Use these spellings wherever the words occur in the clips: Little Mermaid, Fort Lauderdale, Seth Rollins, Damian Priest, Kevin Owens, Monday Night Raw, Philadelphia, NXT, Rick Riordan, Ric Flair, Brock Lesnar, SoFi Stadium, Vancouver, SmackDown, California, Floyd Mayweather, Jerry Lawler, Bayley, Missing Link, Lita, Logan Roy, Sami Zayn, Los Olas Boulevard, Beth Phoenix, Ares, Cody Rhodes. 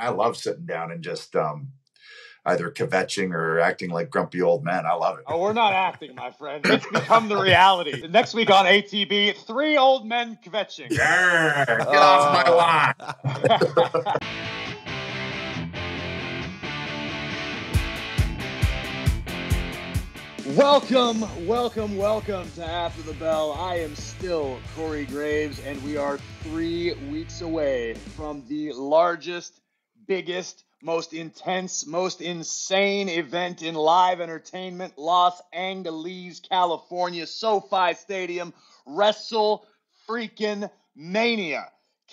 I love sitting down and just either kvetching or acting like grumpy old men. I love it. Oh, we're not acting, my friend. It's become the reality. Next week on ATB, three old men kvetching. Yeah, get off my lawn. Welcome to After the Bell. I am still Corey Graves, and we are 3 weeks away from the largest, biggest, most intense, most insane event in live entertainment, Los Angeles, California, SoFi Stadium, WrestleMania.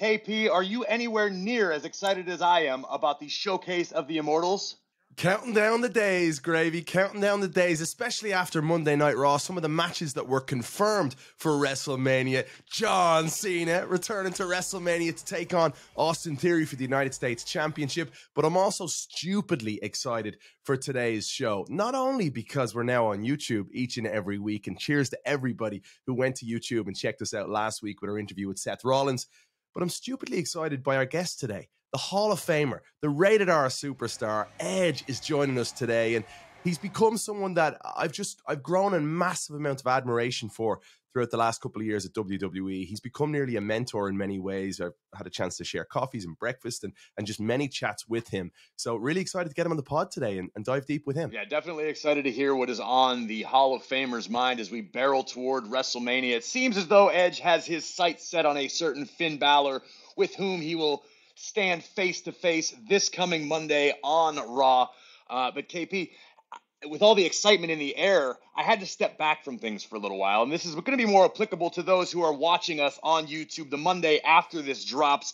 KP, are you anywhere near as excited as I am about the showcase of the Immortals? Counting down the days, Gravy, counting down the days, especially after Monday Night Raw, some of the matches that were confirmed for WrestleMania. John Cena returning to WrestleMania to take on Austin Theory for the United States Championship. But I'm also stupidly excited for today's show, not only because we're now on YouTube each and every week, and cheers to everybody who went to YouTube and checked us out last week with our interview with Seth Rollins, but I'm stupidly excited by our guest today. The Hall of Famer, the Rated R superstar, Edge, is joining us today. And he's become someone that I've grown a massive amount of admiration for throughout the last couple of years at WWE. He's become nearly a mentor in many ways. I've had a chance to share coffees and breakfast and just many chats with him. So really excited to get him on the pod today and dive deep with him. Yeah, definitely excited to hear what is on the Hall of Famer's mind as we barrel toward WrestleMania. It seems as though Edge has his sights set on a certain Finn Balor, with whom he will stand face-to-face this coming Monday on Raw. But KP, with all the excitement in the air, I had to step back from things for a little while. And this is going to be more applicable to those who are watching us on YouTube the Monday after this drops.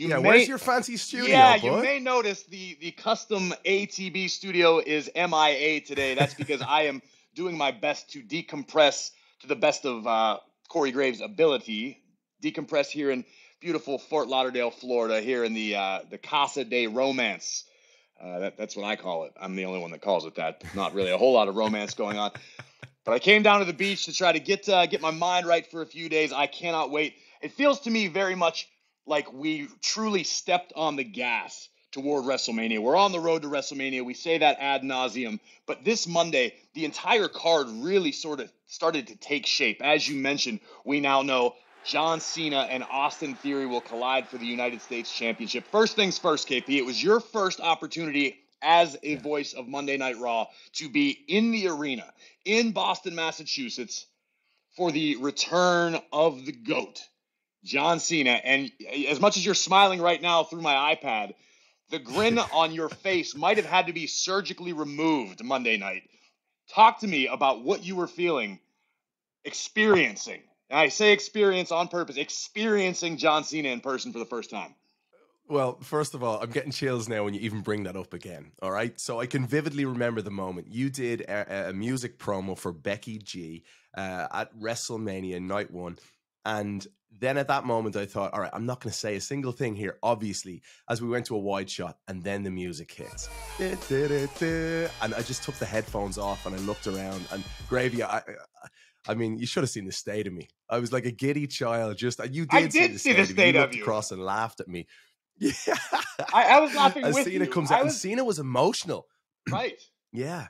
Where's your fancy studio? Yeah, boy? You may notice the custom ATB studio is MIA today. That's because I am doing my best to decompress to the best of Corey Graves' ability. Decompress here in beautiful Fort Lauderdale, Florida, here in the Casa de Romance. That's what I call it. I'm the only one that calls it that. Not really a whole lot of romance going on. But I came down to the beach to try to get my mind right for a few days. I cannot wait. It feels to me very much like we truly stepped on the gas toward WrestleMania. We're on the road to WrestleMania. We say that ad nauseum. But this Monday, the entire card really sort of started to take shape. As you mentioned, we now know John Cena and Austin Theory will collide for the United States Championship. First things first, KP, it was your first opportunity as a voice of Monday Night Raw to be in the arena in Boston, Massachusetts for the return of the GOAT, John Cena. And as much as you're smiling right now through my iPad, the grin on your face might have had to be surgically removed Monday night. Talk to me about what you were feeling, experiencing. And I say experience on purpose, experiencing John Cena in person for the first time. Well, first of all, I'm getting chills now when you even bring that up again. All right. So I can vividly remember the moment you did a music promo for Becky G at WrestleMania night one. And then at that moment, I thought, all right, I'm not going to say a single thing here, obviously, as we went to a wide shot and then the music hits. And I just took the headphones off and I looked around and Gravy, I mean, you should have seen the state of me. I was like a giddy child. I did see the state of you. You looked across and laughed at me. Yeah, I was laughing as with Cena you. Comes out, and Cena was emotional. Right. Yeah.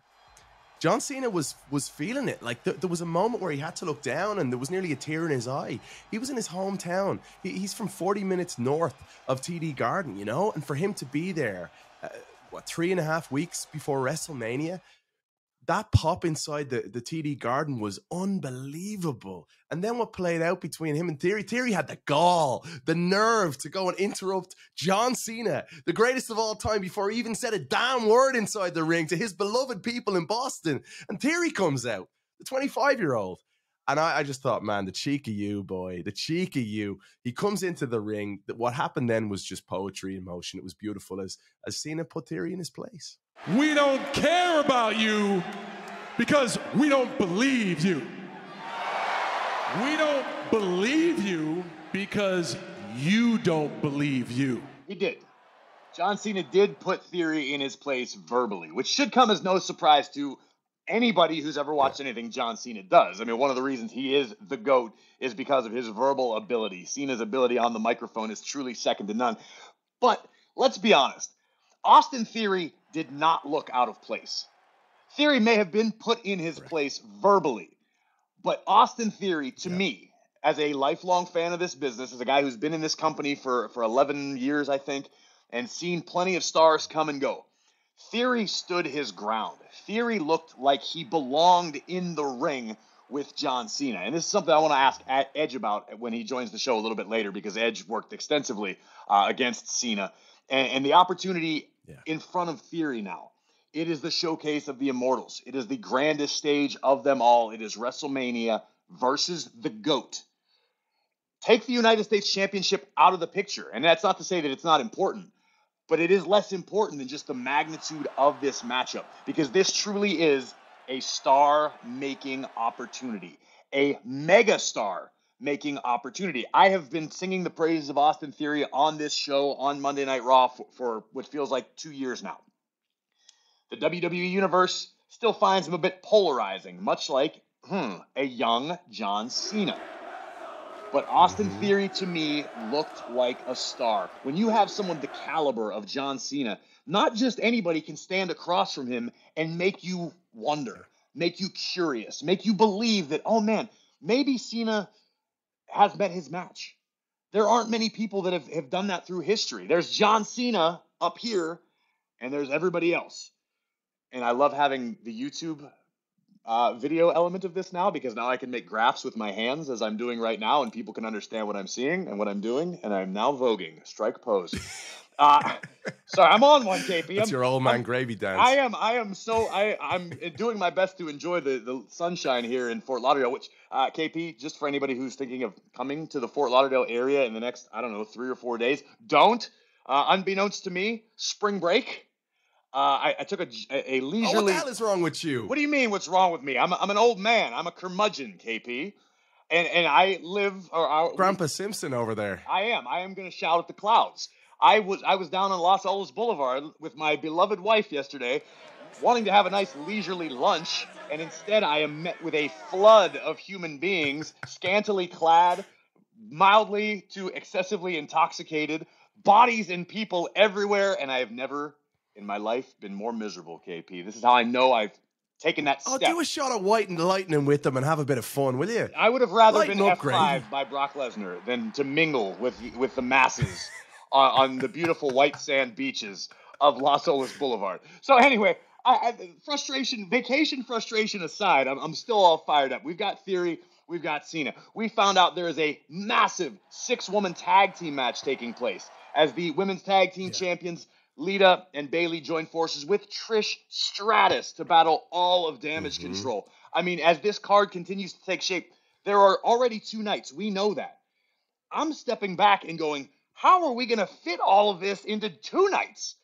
John Cena was feeling it. Like there was a moment where he had to look down and there was nearly a tear in his eye. He was in his hometown. He's from 40 minutes north of TD Garden, you know? And for him to be there, 3.5 weeks before WrestleMania, that pop inside the TD Garden was unbelievable. And then what played out between him and Theory, Theory had the gall, the nerve to go and interrupt John Cena, the greatest of all time, before he even said a damn word inside the ring to his beloved people in Boston. And Theory comes out, the 25-year-old. And I just thought, man, the cheek of you, boy, the cheek of you. He comes into the ring. What happened then was just poetry in motion. It was beautiful as Cena put Theory in his place. We don't care about you because we don't believe you. We don't believe you because you don't believe you. He did. John Cena did put Theory in his place verbally, which should come as no surprise to anybody who's ever watched anything John Cena does. I mean, one of the reasons he is the GOAT is because of his verbal ability. Cena's ability on the microphone is truly second to none. But Let's be honest. Austin Theory did not look out of place. Theory may have been put in his place verbally, but Austin Theory, to me, as a lifelong fan of this business, as a guy who's been in this company for 11 years, I think, and seen plenty of stars come and go, Theory stood his ground. Theory looked like he belonged in the ring with John Cena. And this is something I want to ask Edge about when he joins the show a little bit later, because Edge worked extensively against Cena. And the opportunity in front of Theory now, it is the showcase of the Immortals. It is the grandest stage of them all. It is WrestleMania versus the GOAT. Take the United States Championship out of the picture. And that's not to say that it's not important, but it is less important than just the magnitude of this matchup, because this truly is a star-making opportunity, a mega-star-making opportunity. I have been singing the praises of Austin Theory on this show on Monday Night Raw for what feels like 2 years now. The WWE Universe still finds him a bit polarizing, much like a young John Cena. But Austin Theory, to me, looked like a star. When you have someone the caliber of John Cena, not just anybody can stand across from him and make you wonder, make you curious, make you believe that, oh man, maybe Cena has met his match. There aren't many people that have done that through history. There's John Cena up here, and there's everybody else. And I love having the YouTube video element of this now, because now I can make graphs with my hands as I'm doing right now, and people can understand what I'm seeing and what I'm doing. And I'm now voguing. Strike pose. Sorry, I'm on one, KP. That's your old man gravy dance. I'm doing my best to enjoy the sunshine here in Fort Lauderdale, which, KP, just for anybody who's thinking of coming to the Fort Lauderdale area in the next, 3 or 4 days, don't. Unbeknownst to me, spring break. I took a leisurely... Oh, what the hell is wrong with you? What do you mean, what's wrong with me? I'm an old man. I'm a curmudgeon, KP. And I live... Grandpa Simpson over there. I am going to shout at the clouds. I was down on Los Olas Boulevard with my beloved wife yesterday, wanting to have a nice leisurely lunch, and instead I am met with a flood of human beings, scantily clad, mildly to excessively intoxicated, bodies and people everywhere, and I have never in my life been more miserable, KP. This is how I know I've taken that step. I'll do a shot of White and Lightning with them and have a bit of fun, will you? I would have rather been F5 by Brock Lesnar than to mingle with the masses on the beautiful white sand beaches of Los Olas Boulevard. So anyway, vacation frustration aside, I'm still all fired up. We've got Theory, we've got Cena. We found out there is a massive 6-woman tag team match taking place as the women's tag team champions Lita and Bayley join forces with Trish Stratus to battle all of Damage Control. I mean, as this card continues to take shape, there are already 2 nights. We know that. I'm stepping back and going, how are we going to fit all of this into 2 nights?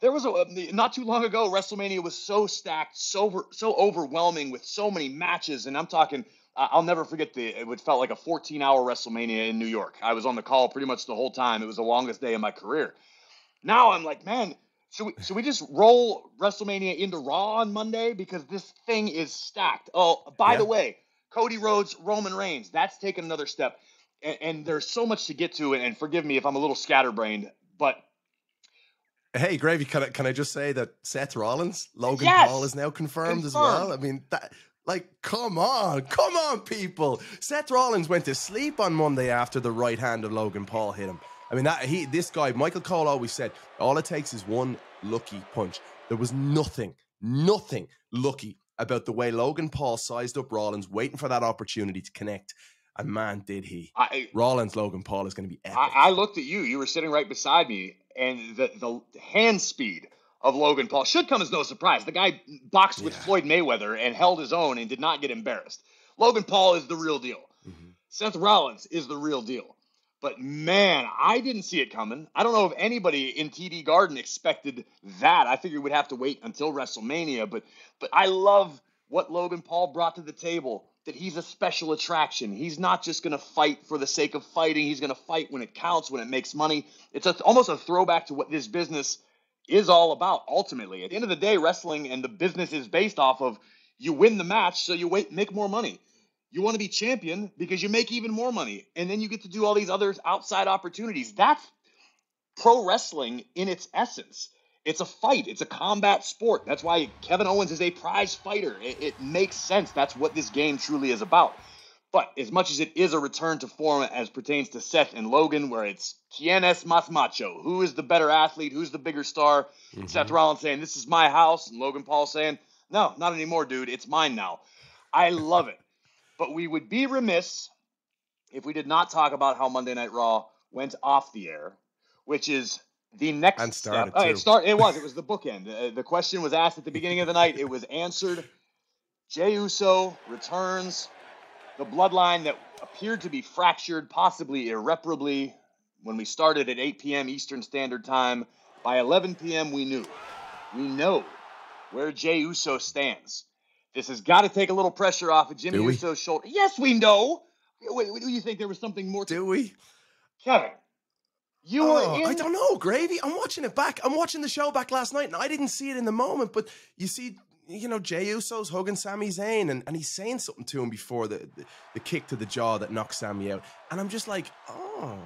There was not too long ago, WrestleMania was so stacked, so overwhelming with so many matches. And I'm talking, I'll never forget it felt like a 14-hour WrestleMania in New York. I was on the call pretty much the whole time. It was the longest day of my career. Now I'm like, man, should we just roll WrestleMania into Raw on Monday? Because this thing is stacked. Oh, by the way, Cody Rhodes, Roman Reigns, that's taken another step. And there's so much to get to, and forgive me if I'm a little scatterbrained, but... Hey, Gravy, can I just say that Seth Rollins, Logan Paul is now confirmed as well? I mean, that... Like, come on, people. Seth Rollins went to sleep on Monday after the right hand of Logan Paul hit him. I mean, this guy, Michael Cole, always said, all it takes is one lucky punch. There was nothing lucky about the way Logan Paul sized up Rollins, waiting for that opportunity to connect. And man, did he. Rollins, Logan Paul is going to be epic. I looked at you. You were sitting right beside me, and the hand speed of Logan Paul should come as no surprise. The guy boxed with Floyd Mayweather and held his own and did not get embarrassed. Logan Paul is the real deal. Seth Rollins is the real deal. But man, I didn't see it coming. I don't know if anybody in TD Garden expected that. I figured we'd have to wait until WrestleMania, but I love what Logan Paul brought to the table, that he's a special attraction. He's not just going to fight for the sake of fighting. He's going to fight when it counts, when it makes money. It's almost a throwback to what this business is all about, ultimately. At the end of the day, wrestling and the business is based off of you win the match, so you make more money. You want to be champion because you make even more money, and then you get to do all these other outside opportunities. That's pro wrestling in its essence. It's a fight. It's a combat sport. That's why Kevin Owens is a prize fighter. It makes sense. That's what this game truly is about. But as much as it is a return to form as pertains to Seth and Logan, where it's ¿Quién es más macho? Who is the better athlete? Who's the bigger star? Mm-hmm. Seth Rollins saying, this is my house. And Logan Paul saying, no, not anymore, dude. It's mine now. I love it. But we would be remiss if we did not talk about how Monday Night Raw went off the air, which is the next step. It was the bookend. The question was asked at the beginning of the night. It was answered. Jey Uso returns. The bloodline that appeared to be fractured, possibly irreparably, when we started at 8 p.m. Eastern Standard Time. By 11 p.m., we know where Jey Uso stands. This has got to take a little pressure off of Jimmy Uso's shoulder. Yes, we know. Wait, do you think there was something more? Do we? Kevin, you were in... I don't know, Gravy. I'm watching it back. I'm watching the show back last night, and I didn't see it in the moment, but you see... You know, Jey Uso's hugging Sami Zayn, and he's saying something to him before the kick to the jaw that knocks Sami out. And I'm just like, oh,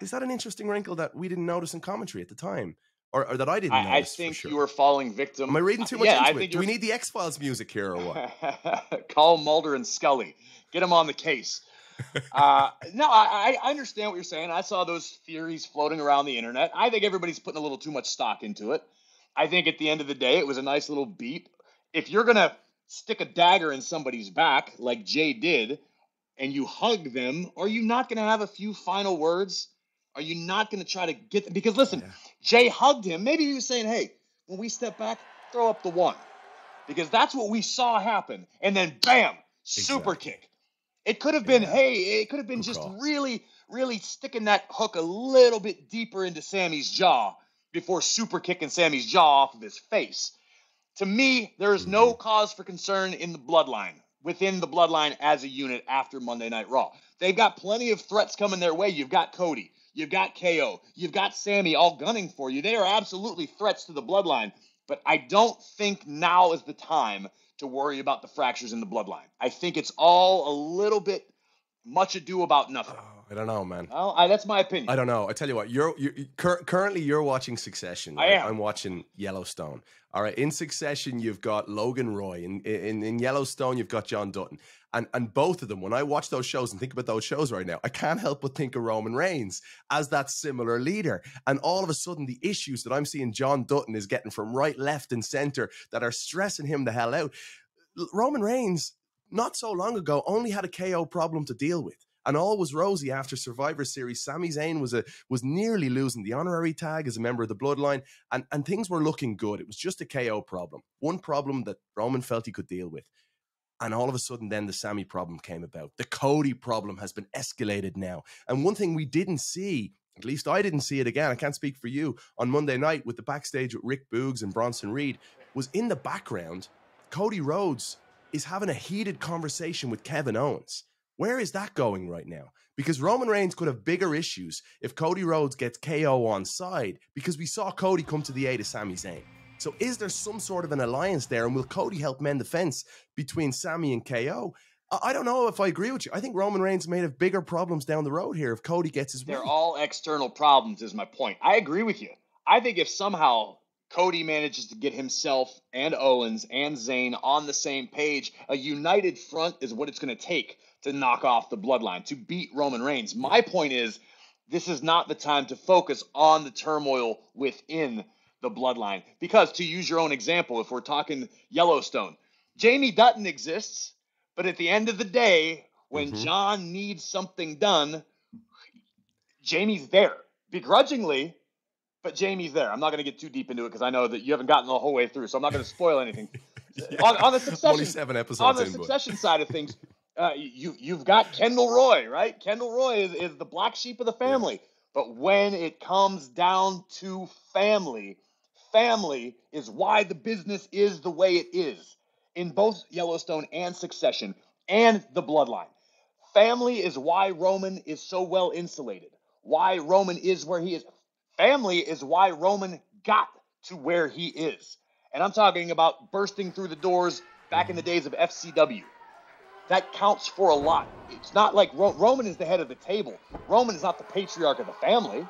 is that an interesting wrinkle that we didn't notice in commentary at the time? Or that I didn't notice? I think you were falling victim. Am I reading too much into it? Do we need the X-Files music here or what? Call Mulder and Scully. Get them on the case. No, I understand what you're saying. I saw those theories floating around the internet. I think everybody's putting a little too much stock into it. I think at the end of the day, it was a nice little beat. If you're going to stick a dagger in somebody's back, like Jey did, and you hug them, are you not going to have a few final words? Are you not going to try to get them? Because, listen, yeah. Jey hugged him. Maybe he was saying, hey, when we step back, throw up the one. Because that's what we saw happen. And then, bam, super kick. It could have been, really, really sticking that hook a little bit deeper into Sammy's jaw before super kicking Sammy's jaw off of his face. To me, there is no cause for concern in the bloodline, within the bloodline as a unit after Monday Night Raw. They've got plenty of threats coming their way. You've got Cody. You've got KO. You've got Sammy all gunning for you. They are absolutely threats to the bloodline. But I don't think now is the time to worry about the fractures in the bloodline. I think it's all a little bit much ado about nothing. I don't know, man. Well, that's my opinion. I don't know. I tell you what, currently you're watching Succession. Right? I am. I'm watching Yellowstone. All right. In Succession, you've got Logan Roy. In Yellowstone, you've got John Dutton. And both of them, when I watch those shows and think about those shows right now, I can't help but think of Roman Reigns as that similar leader. And all of a sudden, the issues that I'm seeing John Dutton is getting from right, left, and center that are stressing him the hell out. Roman Reigns, not so long ago, only had a KO problem to deal with. And all was rosy after Survivor Series. Sami Zayn was nearly losing the honorary tag as a member of the bloodline. And things were looking good. It was just a KO problem. One problem that Roman felt he could deal with. And all of a sudden, then the Sami problem came about. The Cody problem has been escalated now. And one thing we didn't see, at least I didn't see it again, I can't speak for you, on Monday night with the backstage with Rick Boogs and Bronson Reed, was in the background, Cody Rhodes is having a heated conversation with Kevin Owens. Where is that going right now? Because Roman Reigns could have bigger issues if Cody Rhodes gets KO on side, because we saw Cody come to the aid of Sami Zayn. So is there some sort of an alliance there? And will Cody help mend the fence between Sami and KO? I don't know if I agree with you. I think Roman Reigns may have bigger problems down the road here if Cody gets his way. They're all external problems is my point. I agree with you. I think if somehow Cody manages to get himself and Owens and Zayn on the same page, a united front is what it's going to take to knock off the bloodline, to beat Roman Reigns. My point is, this is not the time to focus on the turmoil within the bloodline. Because, to use your own example, if we're talking Yellowstone, Jamie Dutton exists, but at the end of the day, when John needs something done, Jamie's there. Begrudgingly, but Jamie's there. I'm not going to get too deep into it because I know that you haven't gotten the whole way through, so I'm not going to spoil anything. Yeah. On the Succession, only 7 episodes on the Succession side of things, You've got Kendall Roy, right? Kendall Roy is the black sheep of the family. Yes. But when it comes down to family is why the business is the way it is in both Yellowstone and Succession and the bloodline. Family is why Roman is so well insulated, why Roman is where he is. Family is why Roman got to where he is. And I'm talking about bursting through the doors back in the days of FCW. That counts for a lot. It's not like Roman is the head of the table. Roman is not the patriarch of the family.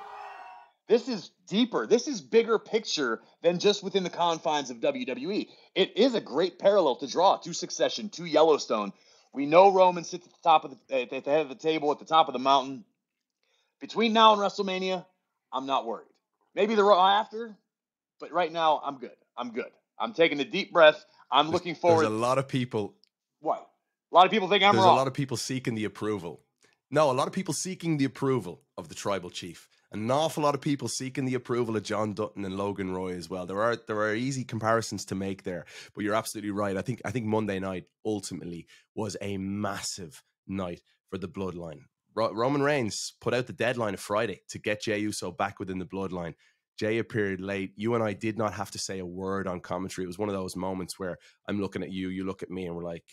This is deeper. This is bigger picture than just within the confines of WWE. It is a great parallel to draw to Succession, to Yellowstone. We know Roman sits at the top of at the head of the table, at the top of the mountain. Between now and WrestleMania, I'm not worried. Maybe the Raw after, but right now, I'm good. I'm good. I'm taking a deep breath. I'm looking forward. There's a lot of people. What? A lot of people think I'm wrong. There's a lot of people seeking the approval. No, a lot of people seeking the approval of the tribal chief. An awful lot of people seeking the approval of John Dutton and Logan Roy as well. There are easy comparisons to make there, but you're absolutely right. I think Monday night ultimately was a massive night for the bloodline. Roman Reigns put out the deadline of Friday to get Jey Uso back within the bloodline. Jey appeared late. You and I did not have to say a word on commentary. It was one of those moments where I'm looking at you, you look at me, and we're like,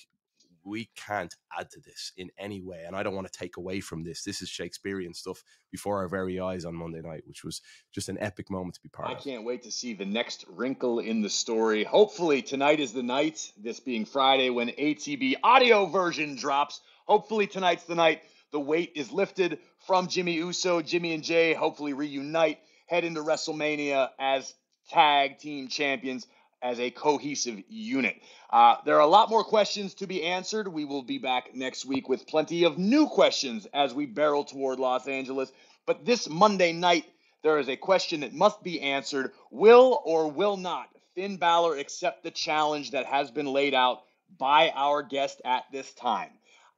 we can't add to this in any way. And I don't want to take away from this. This is Shakespearean stuff before our very eyes on Monday night, which was just an epic moment to be part of. I can't wait to see the next wrinkle in the story. Hopefully tonight is the night, this being Friday, when ATB audio version drops. Hopefully tonight's the night the weight is lifted from Jimmy Uso. Jimmy and Jey hopefully reunite, head into WrestleMania as tag team champions, as a cohesive unit. There are a lot more questions to be answered. We will be back next week with plenty of new questions as we barrel toward Los Angeles. But this Monday night, there is a question that must be answered. Will or will not Finn Balor accept the challenge that has been laid out by our guest at this time?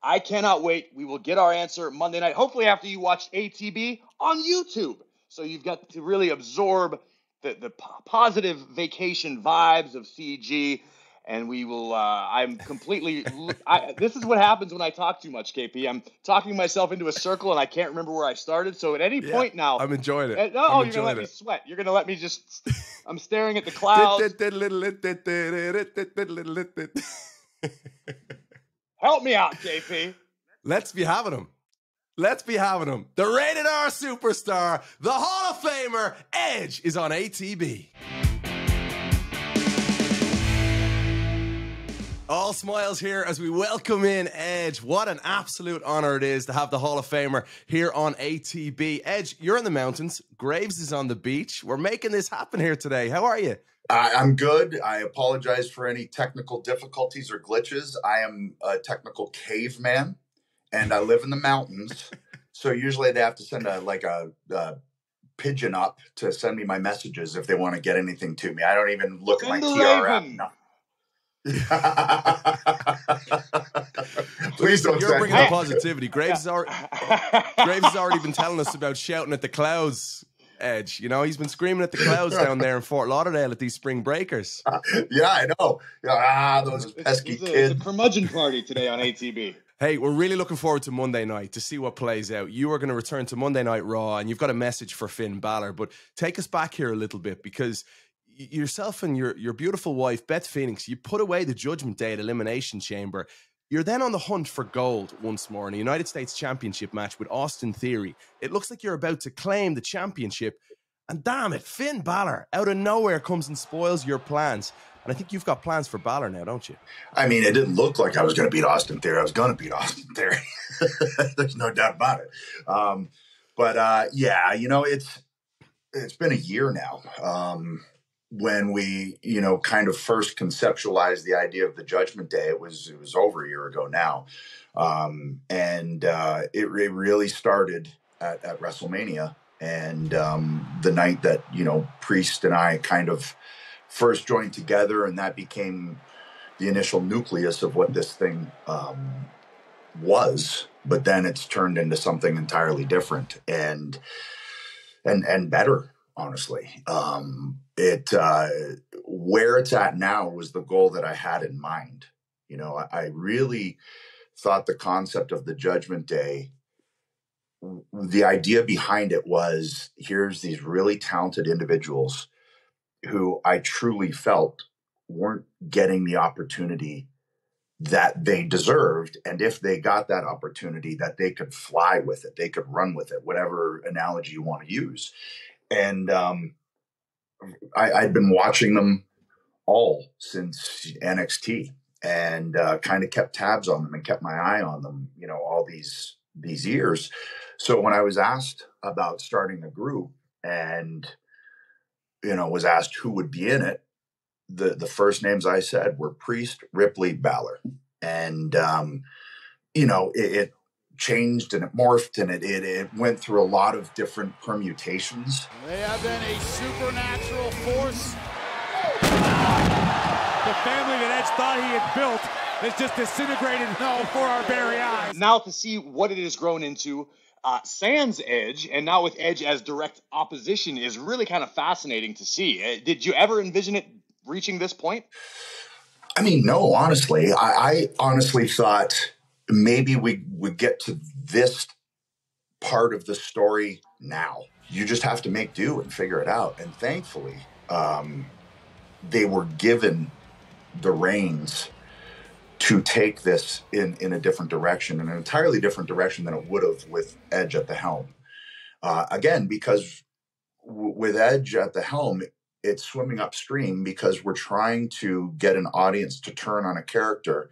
I cannot wait. We will get our answer Monday night, hopefully after you watch ATB on YouTube. So you've got to really absorb the positive vacation vibes of CG, and we will, I'm completely, this is what happens when I talk too much, KP. I'm talking myself into a circle, and I can't remember where I started, so at any point now. I'm enjoying it. Oh, you're going to let me sweat. You're going to let me just, I'm staring at the clouds. Help me out, KP. Let's be having them. Let's be having him. The Rated R Superstar, the Hall of Famer, Edge, is on ATB. All smiles here as we welcome in Edge. What an absolute honor it is to have the Hall of Famer here on ATB. Edge, you're in the mountains. Graves is on the beach. We're making this happen here today. How are you? I'm good. I apologize for any technical difficulties or glitches. I am a technical caveman. And I live in the mountains, so usually they have to send a pigeon up to send me my messages if they want to get anything to me. I don't even look at my TR app. No. Please don't. You're bringing the positivity. Graves has already been telling us about shouting at the clouds. Edge, you know, he's been screaming at the clouds down there in Fort Lauderdale at these spring breakers. Yeah, I know. Those pesky kids. It's a curmudgeon party today on ATB. Hey, we're really looking forward to Monday night to see what plays out. You are going to return to Monday Night Raw, and you've got a message for Finn Balor, but take us back here a little bit, because yourself and your beautiful wife, Beth Phoenix, you put away the Judgment Day at Elimination Chamber. You're then on the hunt for gold once more in a United States Championship match with Austin Theory. It looks like you're about to claim the championship, and damn it, Finn Balor out of nowhere comes and spoils your plans. And I think you've got plans for Balor now, don't you? I mean, it didn't look like I was going to beat Austin Theory. I was going to beat Austin Theory. There's no doubt about it. Yeah, you know, it's been a year now when we, you know, kind of first conceptualized the idea of the Judgment Day. It was over a year ago now. It really started at WrestleMania. And the night that, you know, Priest and I kind of first joined together, and that became the initial nucleus of what this thing was. But then it's turned into something entirely different and better, honestly. Where it's at now was the goal that I had in mind. You know, I really thought the concept of the Judgment Day, the idea behind it was, here's these really talented individuals who I truly felt weren't getting the opportunity that they deserved. And if they got that opportunity, that they could fly with it, they could run with it, whatever analogy you want to use. And I'd been watching them all since NXT, and kind of kept tabs on them and kept my eye on them, you know, all these years. So when I was asked about starting a group, and, you know, was asked who would be in it, the first names I said were Priest, Ripley, Bálor. And, you know, it changed and it morphed and it went through a lot of different permutations. They have been a supernatural force. The family that Edge thought he had built has just disintegrated now for our very eyes. Now to see what it has grown into, sans Edge, and now with Edge as direct opposition, is really kind of fascinating to see. Did you ever envision it reaching this point? I mean, no, honestly. I honestly thought maybe we would get to this part of the story now. You just have to make do and figure it out. And thankfully, they were given the reins to take this in a different direction, in an entirely different direction than it would have with Edge at the helm. Again, because with Edge at the helm, it's swimming upstream because we're trying to get an audience to turn on a character,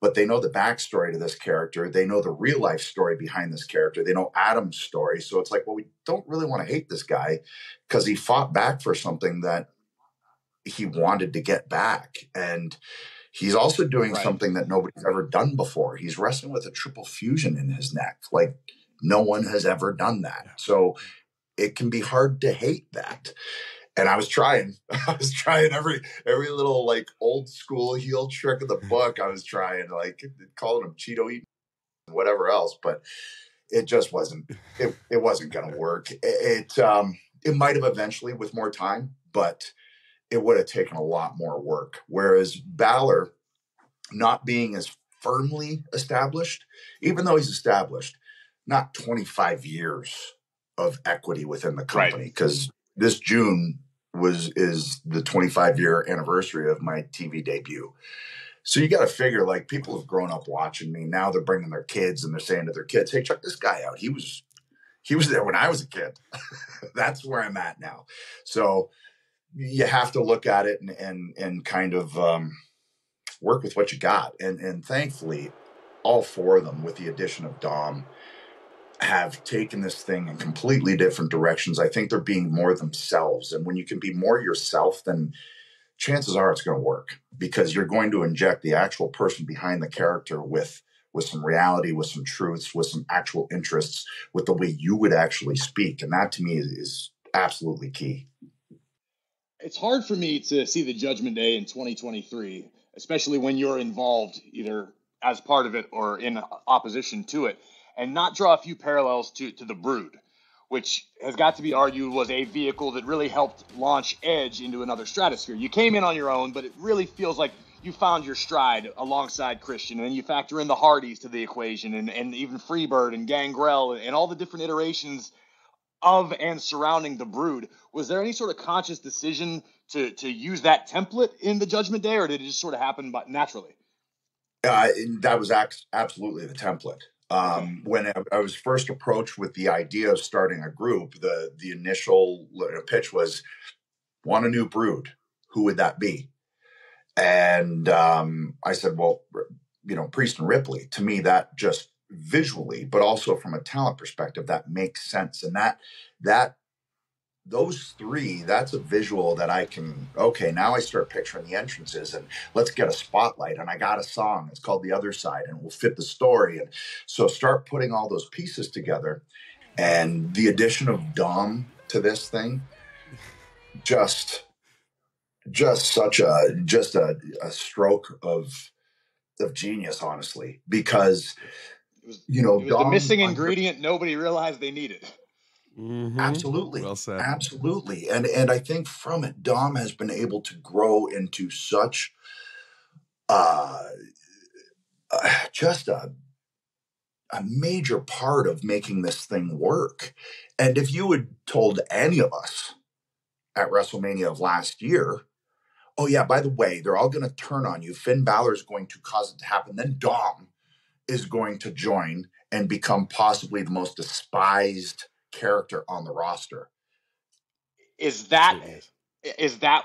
but they know the backstory to this character. They know the real life story behind this character. They know Adam's story. So it's like, well, we don't really want to hate this guy because he fought back for something that he wanted to get back. And he's also doing something that nobody's ever done before. He's wrestling with a triple fusion in his neck. Like, no one has ever done that. So it can be hard to hate that. And I was trying. I was trying every little, like, old school heel trick of the book. I was trying, like, calling him Cheeto eating, whatever else. But it just wasn't. It wasn't going to work. It might have eventually with more time, but it would have taken a lot more work. Whereas Bálor, not being as firmly established, even though he's established, not 25 years of equity within the company. Because this June is the 25-year anniversary of my TV debut. So you got to figure, like, people have grown up watching me. Now they're bringing their kids and they're saying to their kids, hey, check this guy out. He was there when I was a kid. That's where I'm at now. So you have to look at it and kind of work with what you got. And thankfully, all four of them, with the addition of Dom, have taken this thing in completely different directions. I think they're being more themselves. And when you can be more yourself, then chances are it's going to work, because you're going to inject the actual person behind the character with some reality, with some truths, with some actual interests, with the way you would actually speak. And that, to me, is absolutely key. It's hard for me to see the Judgment Day in 2023, especially when you're involved either as part of it or in opposition to it, and not draw a few parallels to the Brood, which has got to be argued was a vehicle that really helped launch Edge into another stratosphere. You came in on your own, but it really feels like you found your stride alongside Christian, and then you factor in the Hardys to the equation, and even Freebird and Gangrel and all the different iterations of and surrounding the Brood. Was there any sort of conscious decision to use that template in the Judgment Day, or did it just sort of happen naturally? That was absolutely the template. When I was first approached with the idea of starting a group, the initial pitch was, want a new Brood? Who would that be? And I said, well, you know, Priest and Ripley. To me, that just visually, but also from a talent perspective, that makes sense. And those three, that's a visual that I can, okay, now I start picturing the entrances, and let's get a spotlight, and I got a song, it's called The Other Side, and it will fit the story. And so start putting all those pieces together, and the addition of Dom to this thing, just such a stroke of genius, honestly, because it was Dom, the missing ingredient nobody realized they needed. Mm-hmm. Absolutely. Well said. Absolutely. And I think from it, Dom has been able to grow into such just a major part of making this thing work. And if you had told any of us at WrestleMania of last year, oh yeah, by the way, they're all going to turn on you, Finn Balor is going to cause it to happen, then Dom is going to join and become possibly the most despised character on the roster. Is that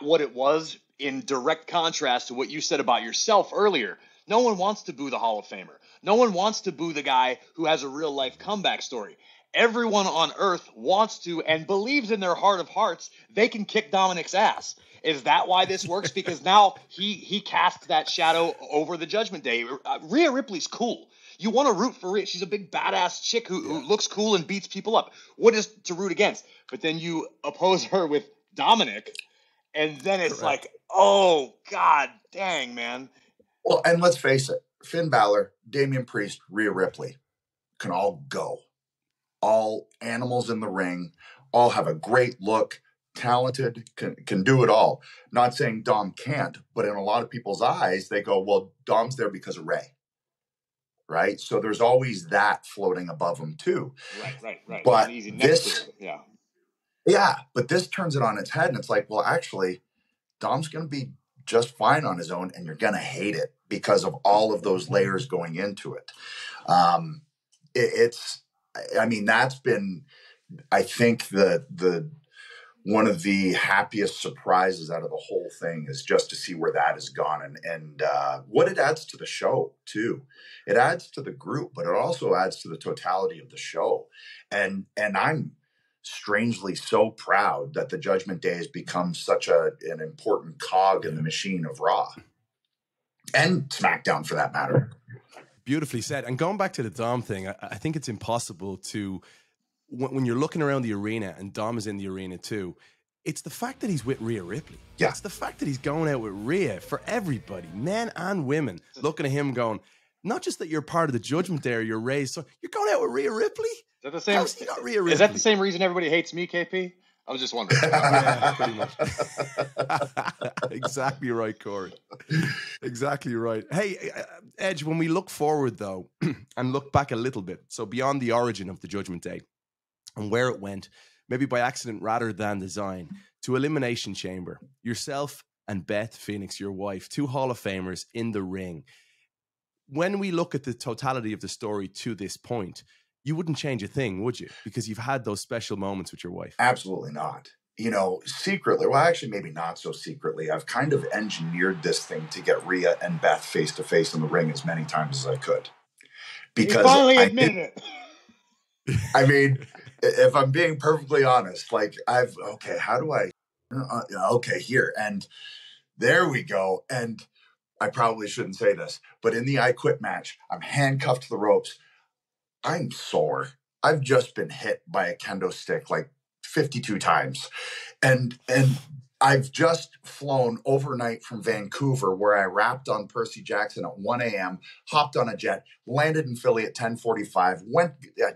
what it was, in direct contrast to what you said about yourself earlier? No one wants to boo the Hall of Famer. No one wants to boo the guy who has a real life comeback story. everyone on Earth wants to and believes in their heart of hearts they can kick Dominic's ass. Is that why this works? Because now he casts that shadow over the Judgment Day. Rhea Ripley's cool. You want to root for Rhea. She's a big badass chick who looks cool and beats people up. What is to root against? But then you oppose her with Dominic, and then it's like, oh, god dang, man. Well, and let's face it. Finn Balor, Damian Priest, Rhea Ripley can all go. All animals in the ring, all have a great look, talented, can do it all. Not saying Dom can't, but in a lot of people's eyes, they go, well, Dom's there because of Rey. Right? So there's always that floating above them too. Right. But this turns it on its head, and it's like, well, actually, Dom's going to be just fine on his own, and you're going to hate it because of all of those layers going into it. That's been, I think, the one of the happiest surprises out of the whole thing is just to see where that has gone and what it adds to the show too. It adds to the group, but it also adds to the totality of the show. And I'm strangely so proud that the Judgment Day has become such an important cog in the machine of Raw and SmackDown, for that matter. Beautifully said. And going back to the Dom thing, I think it's impossible to, when you're looking around the arena and Dom is in the arena too, it's the fact that he's with Rhea Ripley. Yeah. It's the fact that he's going out with Rhea for everybody, men and women, looking at him going, not just that you're part of the Judgment Day, you're raised, so you're going out with Rhea Ripley? Is that the same? How's he got Rhea Ripley? Is that the same reason everybody hates me, KP? I was just wondering. Yeah, pretty much. Exactly right, Corey. Exactly right. Hey, Edge, when we look forward, though, and look back a little bit, so beyond the origin of the Judgment Day and where it went, maybe by accident rather than design, to Elimination Chamber, yourself and Beth Phoenix, your wife, two Hall of Famers in the ring. When we look at the totality of the story to this point, you wouldn't change a thing, would you? Because you've had those special moments with your wife. Absolutely not. You know, secretly, well, actually, maybe not so secretly, I've kind of engineered this thing to get Rhea and Beth face-to-face in the ring as many times as I could. Because you finally admitted it. I mean, if I'm being perfectly honest, like, here. And there we go. And I probably shouldn't say this, but in the I Quit match, I'm handcuffed to the ropes. I'm sore. I've just been hit by a kendo stick like 52 times. And I've just flown overnight from Vancouver, where I wrapped on Percy Jackson at 1 a.m., hopped on a jet, landed in Philly at 10:45,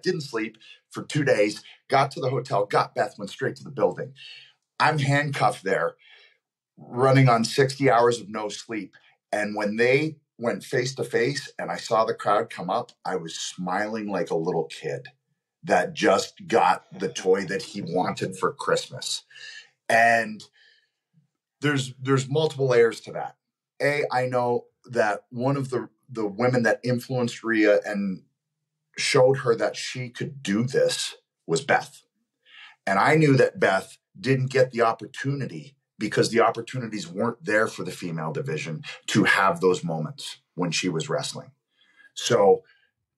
didn't sleep for 2 days, got to the hotel, got Beth, went straight to the building. I'm handcuffed there, running on 60 hours of no sleep. And when they went face to face and I saw the crowd come up, I was smiling like a little kid that just got the toy that he wanted for Christmas. And there's multiple layers to that. I know that one of the women that influenced Rhea and showed her that she could do this was Beth. And I knew that Beth didn't get the opportunity because the opportunities weren't there for the female division to have those moments when she was wrestling. So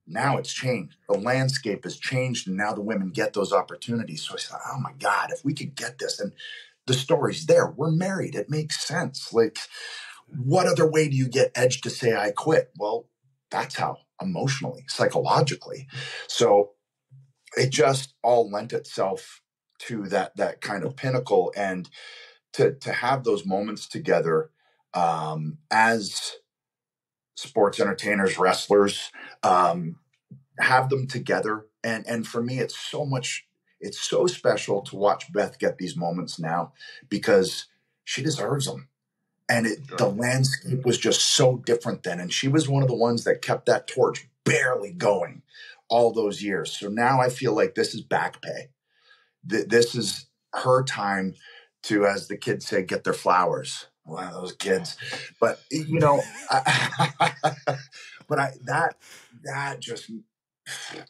now it's changed. The landscape has changed, and now the women get those opportunities. So I thought, oh my God, if we could get this, and the story's there. We're married. It makes sense. Like, what other way do you get Edge to say I quit? Well, that's how, emotionally, psychologically. So it just all lent itself to that kind of pinnacle. And to have those moments together as sports entertainers, wrestlers, have them together. And for me, it's so special to watch Beth get these moments now because she deserves them. And the landscape was just so different then. And she was one of the ones that kept that torch barely going all those years. So now I feel like this is back pay. This is her time to, as the kids say, get their flowers. Wow, those kids. But, you know, that just,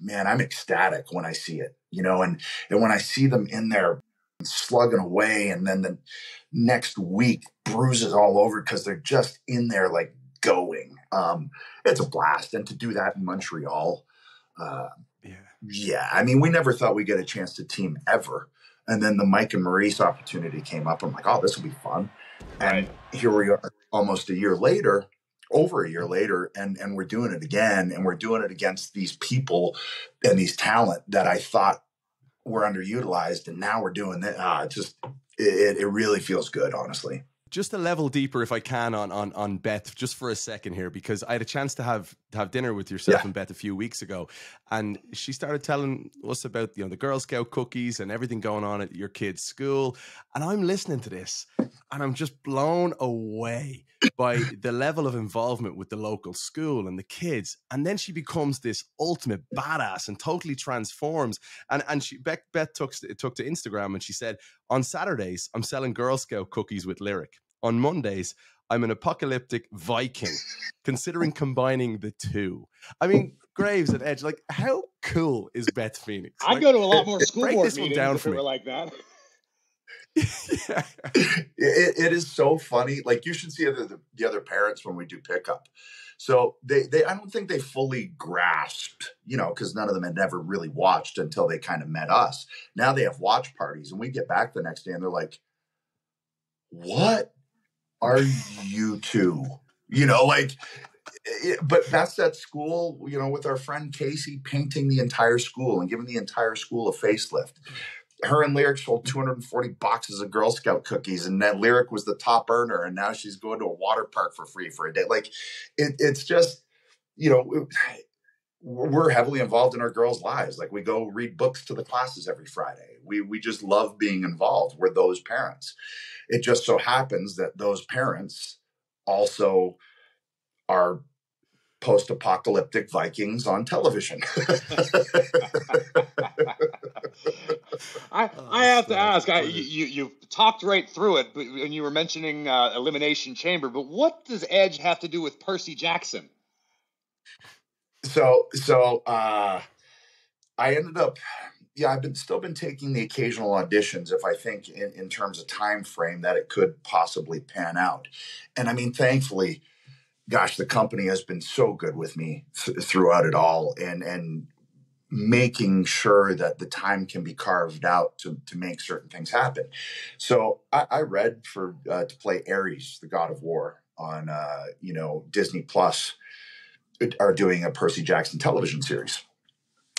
man, I'm ecstatic when I see it, you know, and when I see them in there slugging away, and then the next week bruises all over because they're just in there like going. It's a blast. And to do that in Montreal, Yeah, I mean, we never thought we'd get a chance to team ever. And then the Mike and Maurice opportunity came up. I'm like, oh, this will be fun. And here we are almost a year later, over a year later, and we're doing it again. And we're doing it against these people and these talent that I thought were underutilized. And now we're doing that. It really feels good, honestly. Just a level deeper, if I can, on Beth, just for a second here, because I had a chance to have dinner with yourself and Beth a few weeks ago, and she started telling us about, you know, the Girl Scout cookies and everything going on at your kid's school, and I'm listening to this, and I'm just blown away by the level of involvement with the local school and the kids, and then she becomes this ultimate badass and totally transforms, and she Beth took to Instagram and she said, on Saturdays, I'm selling Girl Scout cookies with Lyric. On Mondays, I'm an apocalyptic Viking, considering combining the two. I mean, Graves and Edge, like, how cool is Beth Phoenix? Like, I go to a lot more school board meetings if it were like that. Yeah. It is so funny. Like, you should see the other parents when we do pickup. So they I don't think they fully grasped, you know, because none of them had never really watched until they kind of met us. Now they have watch parties, and we get back the next day, and they're like, what are you two? You know, like, but that's that school, you know, with our friend Casey painting the entire school and giving the entire school a facelift. Her and Lyric sold 240 boxes of Girl Scout cookies, and that Lyric was the top earner, and now she's going to a water park for free for a day. Like, it's just, you know, we're heavily involved in our girls' lives. Like, we go read books to the classes every Friday. We just love being involved. We're those parents. It just so happens that those parents also are post-apocalyptic Vikings on television. I have to ask, you talked right through it, but, and you were mentioning Elimination Chamber, but what does Edge have to do with Percy Jackson? So I ended up, I've still been taking the occasional auditions if I think in terms of time frame that it could possibly pan out. And I mean, thankfully, gosh, the company has been so good with me throughout it all, and making sure that the time can be carved out to make certain things happen. So I read for to play Ares, the god of war, on Disney Plus. Are doing a Percy Jackson television series.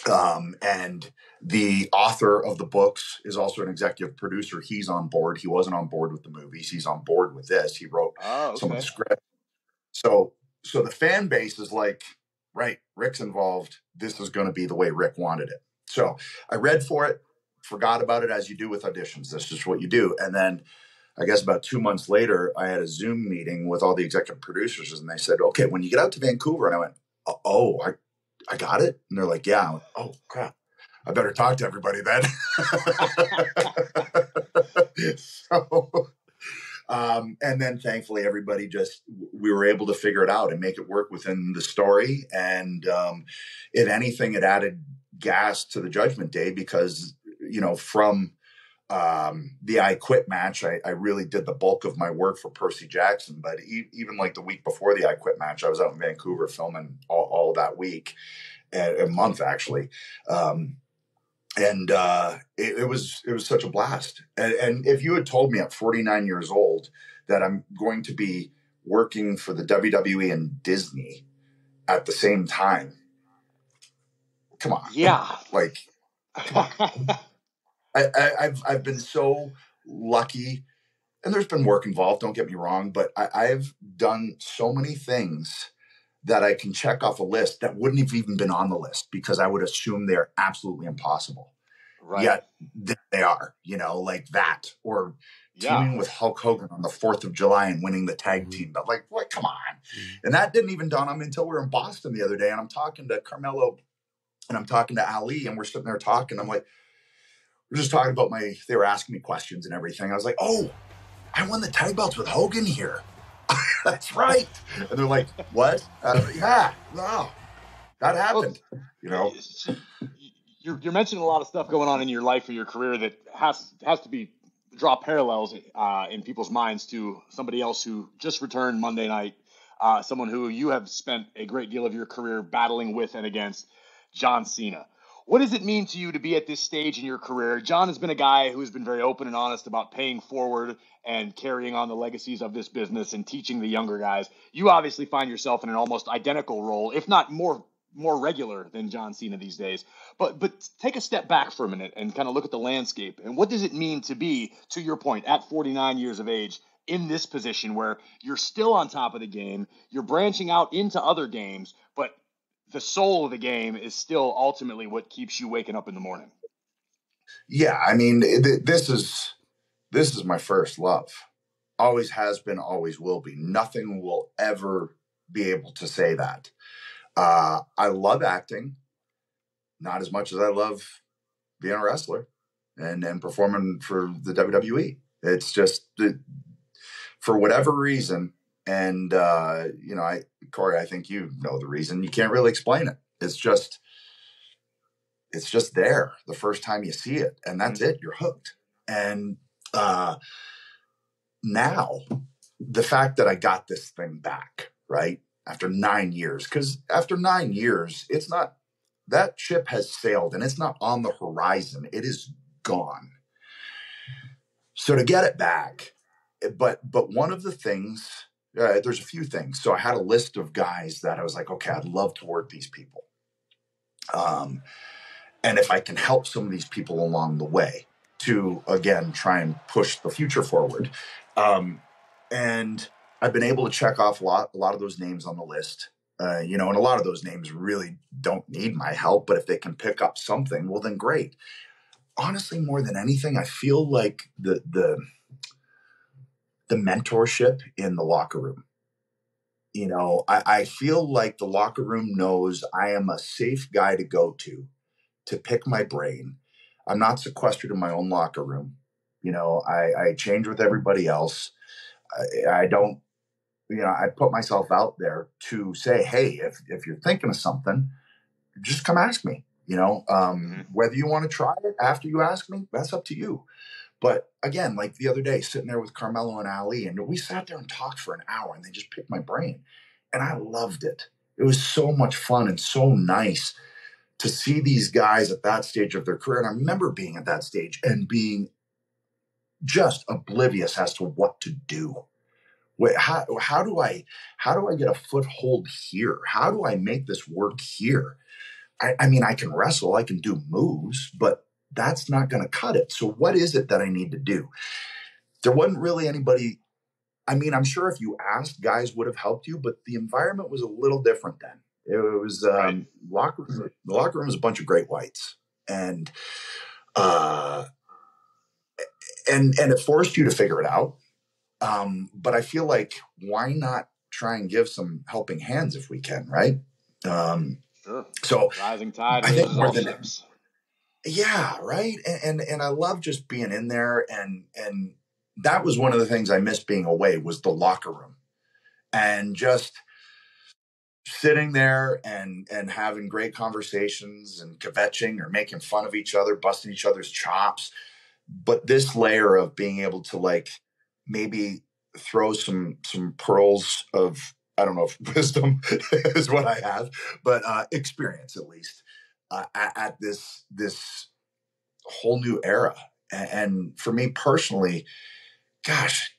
And the author of the books is also an executive producer. He's on board. He wasn't on board with the movies. He's on board with this. He wrote some of the script. So the fan base is like, right, Rick's involved. This is going to be the way Rick wanted it. So I read for it, forgot about it, as you do with auditions. That's just what you do. And then I guess about 2 months later, I had a Zoom meeting with all the executive producers, and they said, okay, when you get out to Vancouver, and I went, oh, I got it? And they're like, yeah. I went, oh, crap. I better talk to everybody then. And then thankfully, everybody we were able to figure it out and make it work within the story. And if anything, it added gas to the Judgment Day because, you know, from the I Quit match, I really did the bulk of my work for Percy Jackson, but even like the week before the I Quit match, I was out in Vancouver filming all that week, a month actually. It was such a blast. And if you had told me at 49 years old that I'm going to be working for the WWE and Disney at the same time, come on. Yeah. Like, come on. I've been so lucky, and there's been work involved, don't get me wrong, but I've done so many things that I can check off a list that wouldn't have even been on the list because I would assume they're absolutely impossible. Right. Yet they are, you know, like that, or teaming with Hulk Hogan on the 4th of July and winning the tag team. But like, what? Come on. And that didn't even dawn on me until we were in Boston the other day, and I'm talking to Carmelo and I'm talking to Ali, and we're sitting there talking. I'm like, we're just talking about they were asking me questions and everything. I was like, oh, I won the tag belts with Hogan here. That's right. And they're like, what? That happened. Well, you know, you're mentioning a lot of stuff going on in your life or your career that has to be draw parallels in people's minds to somebody else who just returned Monday night. Someone who you have spent a great deal of your career battling with and against, John Cena. What does it mean to you to be at this stage in your career? John has been a guy who's been very open and honest about paying forward and carrying on the legacies of this business and teaching the younger guys. You obviously find yourself in an almost identical role, if not more regular than John Cena these days. But take a step back for a minute and kind of look at the landscape. And what does it mean to be, to your point, at 49 years of age, in this position where you're still on top of the game, you're branching out into other games, but the soul of the game is still ultimately what keeps you waking up in the morning? Yeah, I mean, this is my first love. Always has been, always will be. Nothing will ever be able to say that. I love acting, not as much as I love being a wrestler and performing for the WWE. It's just for whatever reason. And, you know, Corey, I think you know the reason. You can't really explain it. It's just there the first time you see it, and that's it. You're hooked. And now the fact that I got this thing back, right, after 9 years, because after 9 years, it's not, that ship has sailed and it's not on the horizon. It is gone. So to get it back, but one of the things, there's a few things. So I had a list of guys that I was like, okay, I'd love to work these people. And if I can help some of these people along the way to, again, try and push the future forward. And I've been able to check off a lot of those names on the list, you know, and a lot of those names really don't need my help, but if they can pick up something, well, then great. Honestly, more than anything, I feel like the mentorship in the locker room. You know, I feel like the locker room knows I am a safe guy to go to pick my brain. I'm not sequestered in my own locker room. You know, I change with everybody else. I don't, you know, I put myself out there to say, hey, if you're thinking of something, just come ask me, you know, whether you want to try it after you ask me, that's up to you. But again, like the other day, sitting there with Carmelo and Ali, and we sat there and talked for an hour, and they just picked my brain. And I loved it. It was so much fun and so nice to see these guys at that stage of their career. And I remember being at that stage and being just oblivious as to what to do. Wait, how do I get a foothold here? How do I make this work here? I mean, I can wrestle, I can do moves, but that's not going to cut it. So what is it that I need to do? There wasn't really anybody. I mean, I'm sure if you asked, guys would have helped you, but the environment was a little different then. It was right. The locker room was a bunch of great whites, and it forced you to figure it out. But I feel like, why not try and give some helping hands if we can, right? Sure. So rising tide, I think more than ships. Yeah, right. And I love just being in there, and that was one of the things I missed being away, was the locker room and just sitting there and having great conversations and kvetching or making fun of each other, busting each other's chops. But this layer of being able to, like, maybe throw some pearls of, I don't know if wisdom is what I have, but experience at least. At this whole new era. And for me personally, gosh,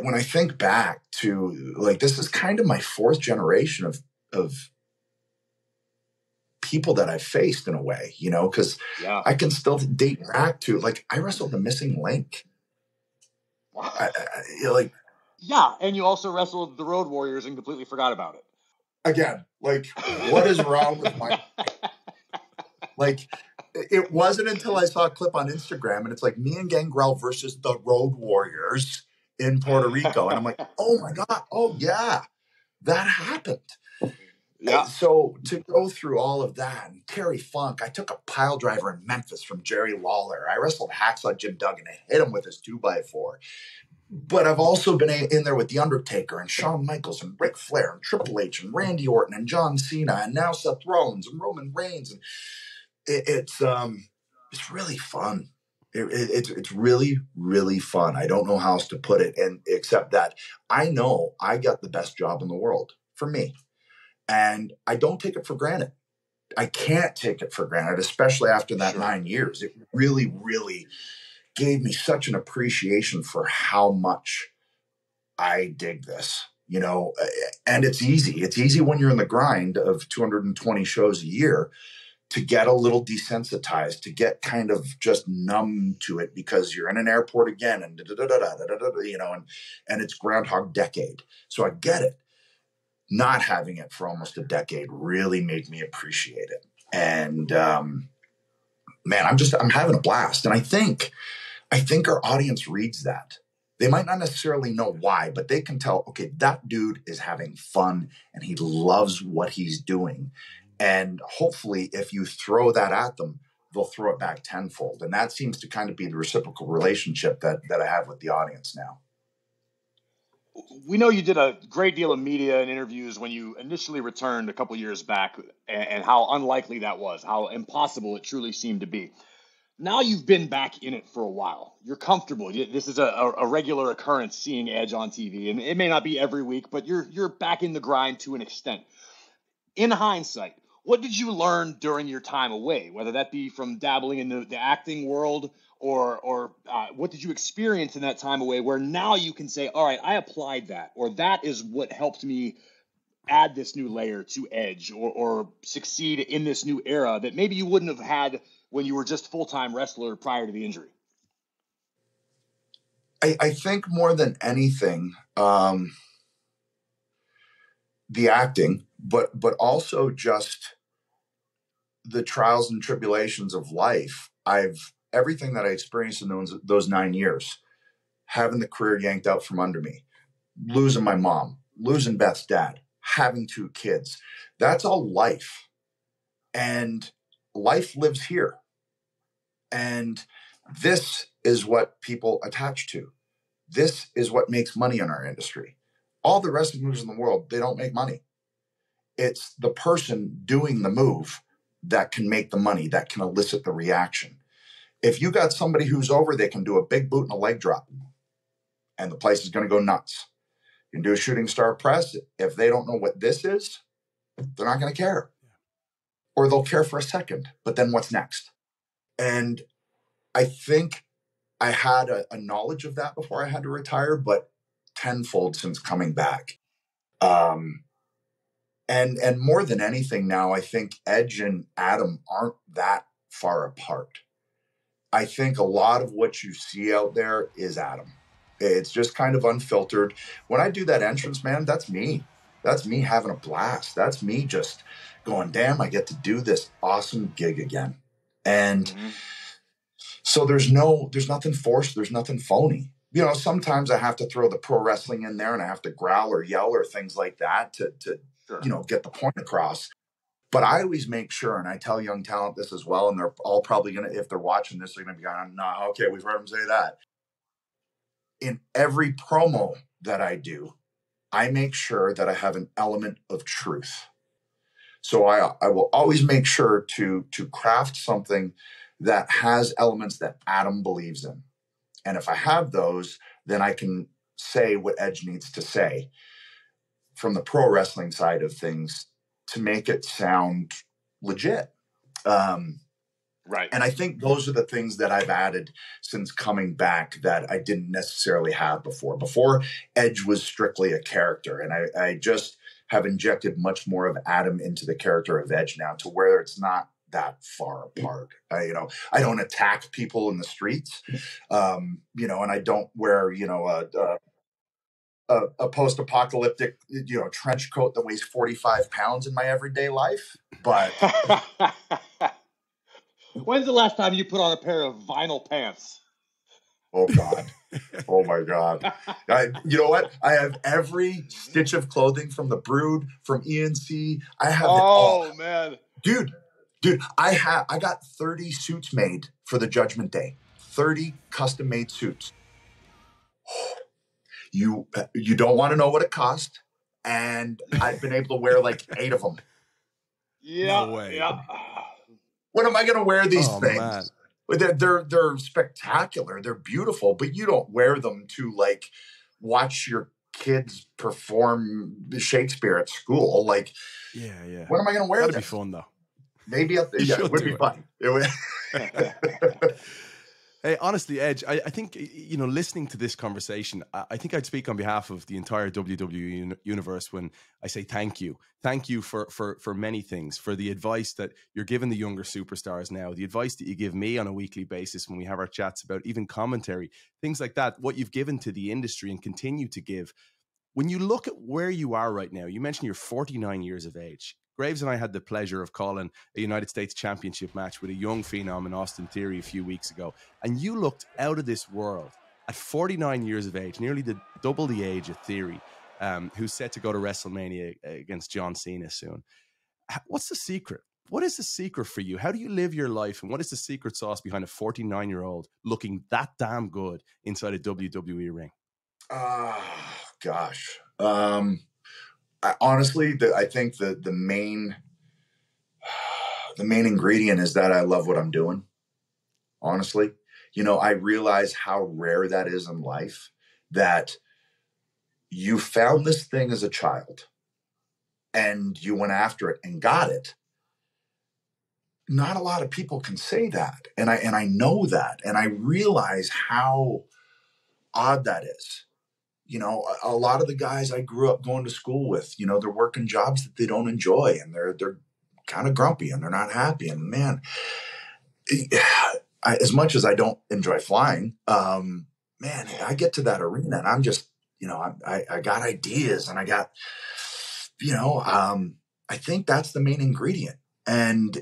when I think back to, like, this is kind of my fourth generation of people that I've faced in a way, you know, because yeah. I can still date back to, like, I wrestled the Missing Link. Wow. Yeah, and you also wrestled the Road Warriors and completely forgot about it. Again, like, what is wrong with my, like, it wasn't until I saw a clip on Instagram and it's like, me and Gangrel versus the Road Warriors in Puerto Rico. And I'm like, oh my God. Oh yeah. That happened. Yeah. And so to go through all of that, and Terry Funk, I took a pile driver in Memphis from Jerry Lawler. I wrestled Hacksaw Jim Duggan and hit him with his 2x4. But I've also been in there with The Undertaker and Shawn Michaels and Ric Flair and Triple H and Randy Orton and John Cena and now Seth Rollins and Roman Reigns. And it's really fun. It's really, really fun. I don't know how else to put it, and except that I know I got the best job in the world for me. And I don't take it for granted. I can't take it for granted, especially after that 9 years. It really, really gave me such an appreciation for how much I dig this, you know, and it's easy. It's easy when you're in the grind of 220 shows a year to get a little desensitized, to get kind of just numb to it because you're in an airport again and you know, and it's Groundhog Decade. So I get it. Not having it for almost a decade really made me appreciate it. And man, I'm having a blast. And I think our audience reads that. They might not necessarily know why, but they can tell, okay, that dude is having fun and he loves what he's doing. And hopefully if you throw that at them, they'll throw it back tenfold. And that seems to kind of be the reciprocal relationship that I have with the audience now. We know you did a great deal of media and interviews when you initially returned a couple years back, and how unlikely that was, how impossible it truly seemed to be. Now you've been back in it for a while. You're comfortable. This is a regular occurrence, seeing Edge on TV. And it may not be every week, but you're back in the grind to an extent. In hindsight, what did you learn during your time away, whether that be from dabbling in the acting world or what did you experience in that time away where now you can say, all right, I applied that, or that is what helped me add this new layer to Edge or succeed in this new era that maybe you wouldn't have had when you were just full-time wrestler prior to the injury? I think more than anything, the acting, but also just the trials and tribulations of life. Everything that I experienced in those 9 years, having the career yanked out from under me, losing my mom, losing Beth's dad, having 2 kids, that's all life. And life lives here. And this is what people attach to. This is what makes money in our industry. All the wrestling moves in the world, they don't make money. It's the person doing the move that can make the money, that can elicit the reaction. If you got somebody who's over, they can do a big boot and a leg drop, and the place is going to go nuts. You can do a shooting star press. If they don't know what this is, they're not going to care. Or they'll care for a second, but then what's next? And I think I had a knowledge of that before I had to retire, but tenfold since coming back. And more than anything now, I think Edge and Adam aren't that far apart. I think a lot of what you see out there is Adam. It's just kind of unfiltered. When I do that entrance, man, that's me. That's me having a blast. That's me just going, damn, I get to do this awesome gig again. And so there's nothing forced. There's nothing phony. You know, sometimes I have to throw the pro wrestling in there and I have to growl or yell or things like that to you know, get the point across. But I always make sure, and I tell young talent this as well, and they're all probably going to, if they're watching this, they're going to be going, no, okay, we've heard them say that. In every promo that I do, I make sure that I have an element of truth. So I will always make sure to craft something that has elements that Adam believes in. And if I have those, then I can say what Edge needs to say from the pro wrestling side of things to make it sound legit. Right. And I think those are the things that I've added since coming back that I didn't necessarily have before. Before, Edge was strictly a character, and I just have injected much more of Adam into the character of Edge now to where it's not that far apart. I don't attack people in the streets, you know, and I don't wear, you know, a post-apocalyptic, you know, trench coat that weighs 45 pounds in my everyday life. But when's the last time you put on a pair of vinyl pants? Oh God. Oh my God. You know what? I have every stitch of clothing from The Brood, from ENC. I have man. Dude, I got 30 suits made for the Judgment Day. 30 custom made suits. You don't want to know what it cost, and I've been able to wear like 8 of them. Yeah, no way. Yeah. When am I going to wear these things? Man. They're spectacular. They're beautiful, but you don't wear them to like watch your kids perform Shakespeare at school. Like, yeah. When am I going to wear them? That'd be fun though. Maybe up there. Yeah, it would be fun. It would. Hey, honestly, Edge, I think, you know, listening to this conversation, I think I'd speak on behalf of the entire WWE universe when I say thank you. Thank you for many things, for the advice that you're giving the younger superstars now, the advice that you give me on a weekly basis when we have our chats about even commentary, things like that, what you've given to the industry and continue to give. When you look at where you are right now, you mentioned you're 49 years of age. Graves and I had the pleasure of calling a United States Championship match with a young phenom in Austin Theory a few weeks ago. And you looked out of this world at 49 years of age, nearly double the age of Theory, who's set to go to WrestleMania against John Cena soon. What's the secret? What is the secret for you? How do you live your life? And what is the secret sauce behind a 49-year-old looking that damn good inside a WWE ring? Gosh. Honestly, I think the main ingredient is that I love what I'm doing. Honestly, you know, I realize how rare that is in life, that you found this thing as a child and you went after it and got it. Not a lot of people can say that. And I know that, and I realize how odd that is. You know, a lot of the guys I grew up going to school with, you know, they're working jobs that they don't enjoy, and they're kind of grumpy and they're not happy. And man, as much as I don't enjoy flying, man, I get to that arena and I'm just, you know, I got ideas, and I got, you know, I think that's the main ingredient. And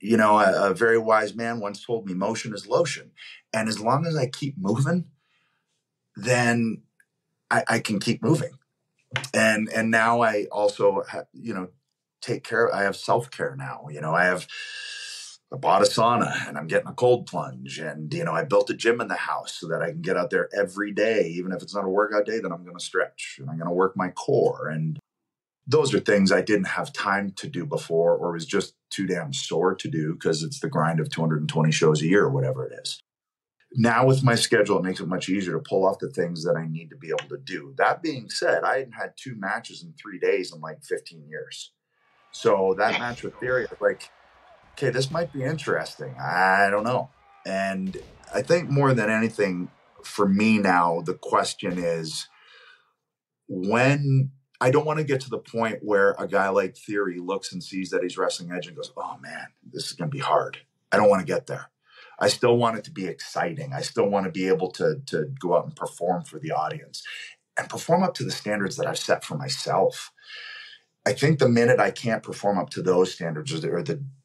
you know, a very wise man once told me, motion is lotion. And as long as I keep moving, then I can keep moving. And now I also have, you know, take care. I have self-care now. You know, I bought a sauna and I'm getting a cold plunge, and, you know, I built a gym in the house so that I can get out there every day. Even if it's not a workout day, then I'm going to stretch and I'm going to work my core. And those are things I didn't have time to do before, or was just too damn sore to do because it's the grind of 220 shows a year or whatever it is. Now with my schedule, it makes it much easier to pull off the things that I need to be able to do. That being said, I hadn't had two matches in 3 days in like 15 years. So that match with Theory, I was like, okay, this might be interesting. I don't know. And I think more than anything for me now, the question is, when I don't want to get to the point where a guy like Theory looks and sees that he's wrestling Edge and goes, oh man, this is going to be hard. I don't want to get there. I still want it to be exciting. I still want to be able to go out and perform for the audience and perform up to the standards that I've set for myself. I think the minute I can't perform up to those standards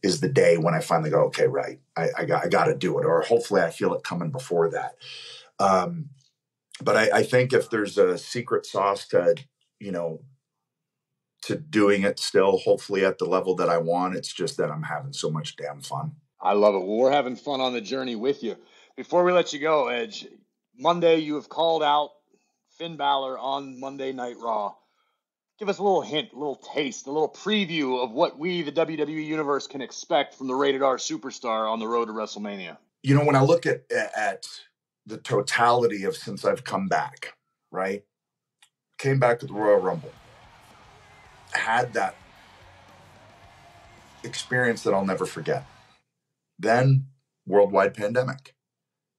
is the day when I finally go, okay, right, I got to do it. Or hopefully I feel it coming before that. But I think if there's a secret sauce to, you know, to doing it still, hopefully at the level that I want, it's just that I'm having so much damn fun. I love it. Well, we're having fun on the journey with you. Before we let you go, Edge, Monday you have called out Finn Balor on Monday Night Raw. Give us a little hint, a little taste, a little preview of what we, the WWE Universe, can expect from the Rated R superstar on the road to WrestleMania. You know, when I look at the totality of since I've come back, right? Came back to the Royal Rumble. Had that experience that I'll never forget. Then worldwide pandemic.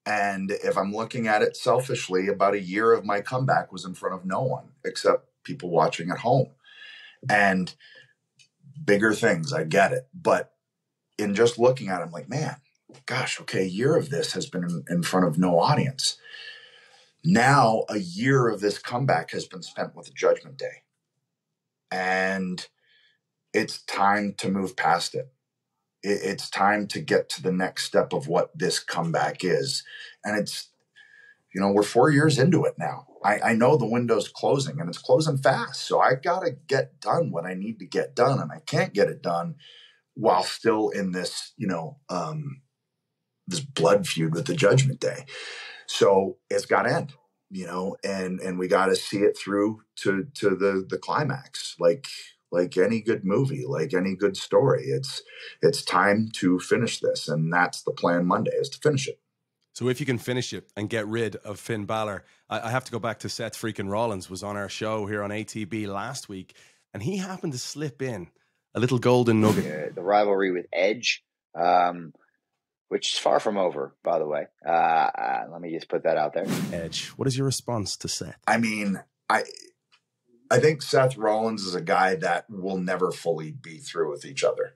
And if I'm looking at it selfishly, about a year of my comeback was in front of no one except people watching at home. And bigger things, I get it. But in just looking at it, I'm like, man, gosh, okay, a year of this has been in front of no audience. Now a year of this comeback has been spent with Judgment Day. And it's time to move past it. It's time to get to the next step of what this comeback is. And it's, you know, we're 4 years into it now. I know the window's closing, and it's closing fast. So I got to get done what I need to get done. And I can't get it done while still in this, you know, this blood feud with the Judgment Day. So it's got to end, you know, and we got to see it through to the climax. Like any good movie, like any good story, it's time to finish this. And that's the plan Monday, is to finish it. So if you can finish it and get rid of Finn Balor, I have to go back to Seth freaking Rollins, was on our show here on ATB last week, and he happened to slip in a little golden nugget. The rivalry with Edge, which is far from over, by the way. Let me just put that out there. Edge, what is your response to Seth? I mean, I think Seth Rollins is a guy that will never fully be through with each other.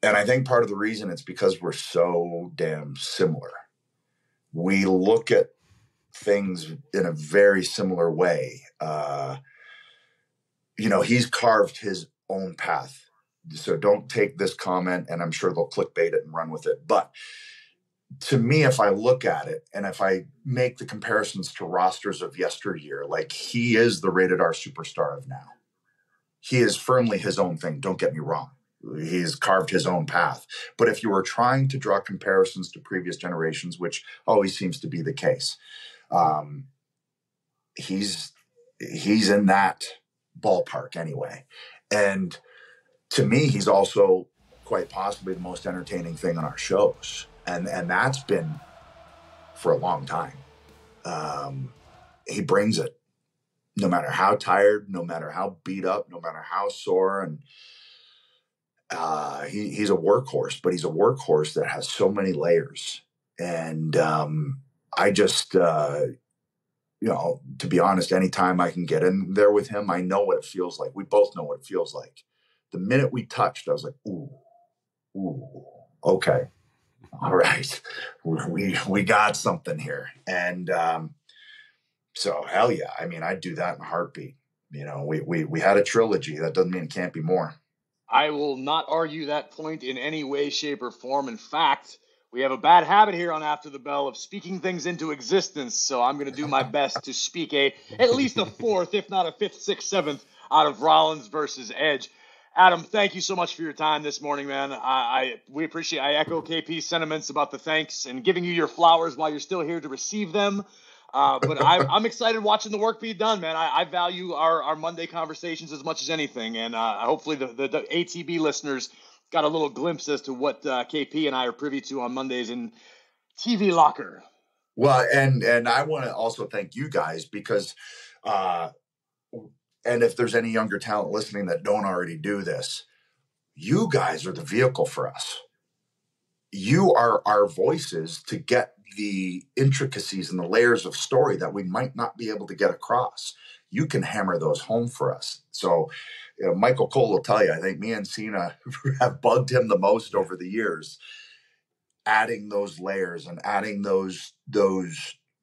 And I think part of the reason it's because we're so damn similar. We look at things in a very similar way. You know, he's carved his own path. So don't take this comment, and I'm sure they'll clickbait it and run with it. But to me, if I look at it and if I make the comparisons to rosters of yesteryear, like he is the rated R superstar of now. He is firmly his own thing. Don't get me wrong. He's carved his own path. But if you were trying to draw comparisons to previous generations, which always seems to be the case, he's in that ballpark anyway. And to me, he's also quite possibly the most entertaining thing on our shows. And that's been for a long time. He brings it, no matter how tired, no matter how beat up, no matter how sore. And he's a workhorse, but he's a workhorse that has so many layers. And I just, you know, to be honest, anytime I can get in there with him, I know what it feels like. We both know what it feels like. The minute we touched, I was like, ooh, okay. All right. We got something here. And so hell yeah. I mean, I'd do that in a heartbeat. You know, we had a trilogy. That doesn't mean it can't be more. I will not argue that point in any way, shape, or form. In fact, we have a bad habit here on After the Bell of speaking things into existence. So I'm going to do my best to speak at least a fourth, if not a fifth, sixth, seventh out of Rollins versus Edge. Adam, thank you so much for your time this morning, man. We appreciate it. I echo KP's sentiments about the thanks and giving you your flowers while you're still here to receive them. But I'm excited watching the work be done, man. I value our Monday conversations as much as anything. And hopefully the ATB listeners got a little glimpse as to what KP and I are privy to on Mondays in TV Locker. Well, and I want to also thank you guys because and if there's any younger talent listening that don't already do this, you guys are the vehicle for us. You are our voices to get the intricacies and the layers of story that we might not be able to get across. You can hammer those home for us. So you know, Michael Cole will tell you, I think me and Cena have bugged him the most over the years, adding those layers and adding those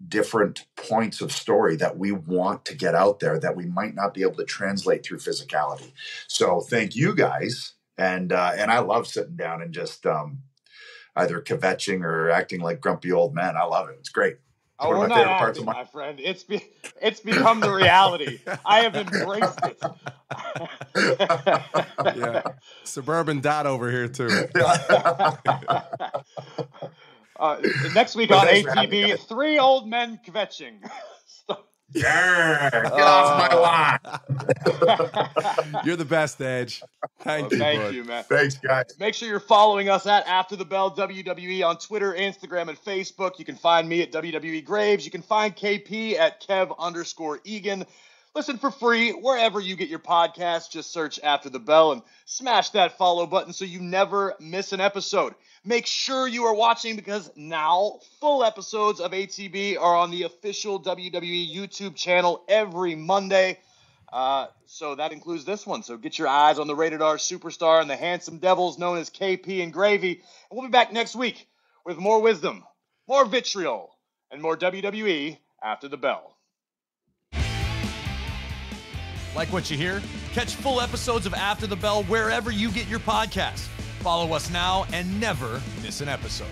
different points of story that we want to get out there that we might not be able to translate through physicality. So thank you guys. And I love sitting down and just either kvetching or acting like grumpy old men. I love it. It's great. Oh, one of my favorite parts of my friend. It's become the reality. I have embraced it. Yeah. Suburban dad over here too. Next week on ATB, three old men kvetching. Yeah, get off my lawn. You're the best, Edge. Thank you, man. Thanks, guys. Make sure you're following us at After the Bell WWE on Twitter, Instagram, and Facebook. You can find me at WWE Graves. You can find KP at Kev_Egan. Listen for free wherever you get your podcasts. Just search After the Bell and smash that follow button so you never miss an episode. Make sure you are watching because now full episodes of ATB are on the official WWE YouTube channel every Monday. So that includes this one. So get your eyes on the rated R superstar and the handsome devils known as KP and Gravy. And we'll be back next week with more wisdom, more vitriol, and more WWE After the Bell. Like what you hear? Catch full episodes of After the Bell wherever you get your podcasts. Follow us now and never miss an episode.